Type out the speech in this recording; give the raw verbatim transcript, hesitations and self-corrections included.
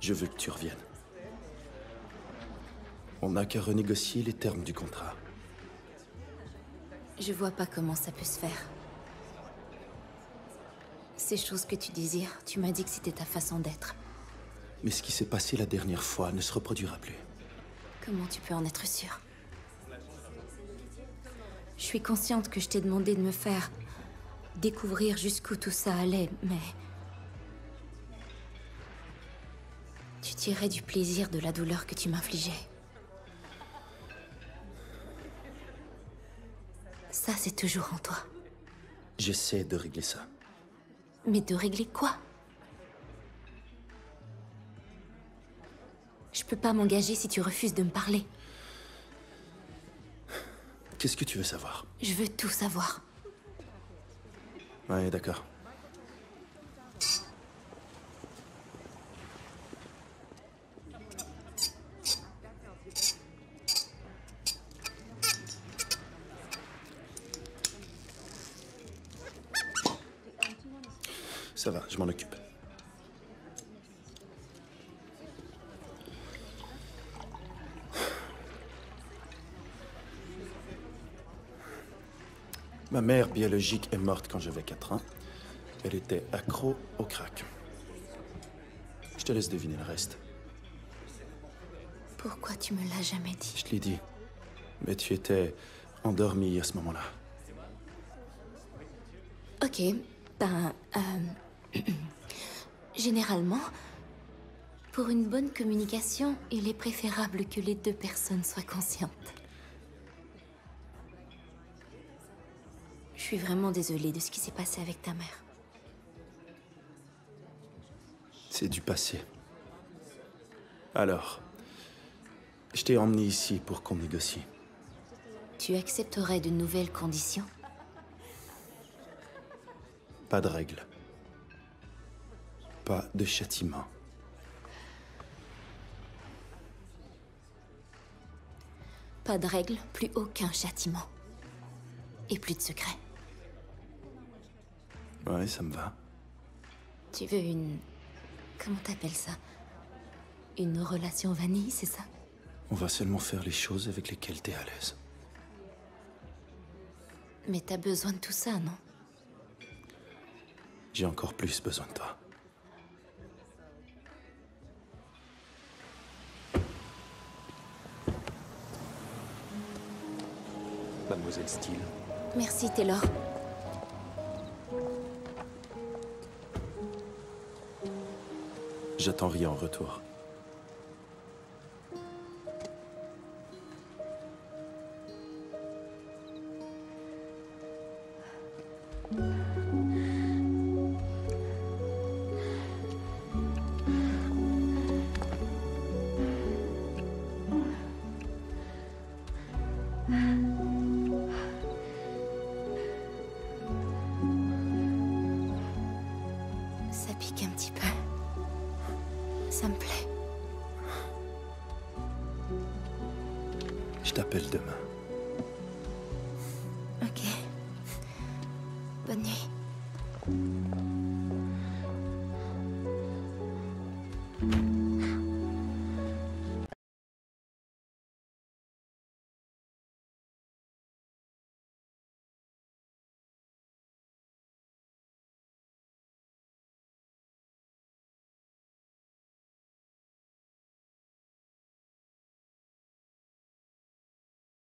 Je veux que tu reviennes. On n'a qu'à renégocier les termes du contrat. Je vois pas comment ça peut se faire. Ces choses que tu désires, tu m'as dit que c'était ta façon d'être. Mais ce qui s'est passé la dernière fois ne se reproduira plus. Comment tu peux en être sûre? Je suis consciente que je t'ai demandé de me faire découvrir jusqu'où tout ça allait, mais... Tu tirais du plaisir de la douleur que tu m'infligeais. Ça, c'est toujours en toi. J'essaie de régler ça. Mais de régler quoi? Je peux pas m'engager si tu refuses de me parler. Qu'est-ce que tu veux savoir? Je veux tout savoir. Ouais, d'accord. Ça va, je m'en occupe. Ma mère biologique est morte quand j'avais quatre ans. Elle était accro au crack. Je te laisse deviner le reste. Pourquoi tu me l'as jamais dit? Je te l'ai dit, mais tu étais endormie à ce moment-là. Ok, ben... Euh... Généralement, pour une bonne communication, il est préférable que les deux personnes soient conscientes. Je suis vraiment désolée de ce qui s'est passé avec ta mère. C'est du passé. Alors, je t'ai emmené ici pour qu'on négocie. Tu accepterais de nouvelles conditions? Pas de règles. Pas de châtiment. Pas de règles, plus aucun châtiment. Et plus de secret. Ouais, ça me va. Tu veux une... Comment t'appelles ça? Une relation vanille, c'est ça? On va seulement faire les choses avec lesquelles t'es à l'aise. Mais t'as besoin de tout ça, non? J'ai encore plus besoin de toi. Mademoiselle Steele. Merci, Taylor. J'attends rien en retour. Ça pique un petit peu. Ça me plaît. Je t'appelle demain. Ok. Bonne nuit. Mm.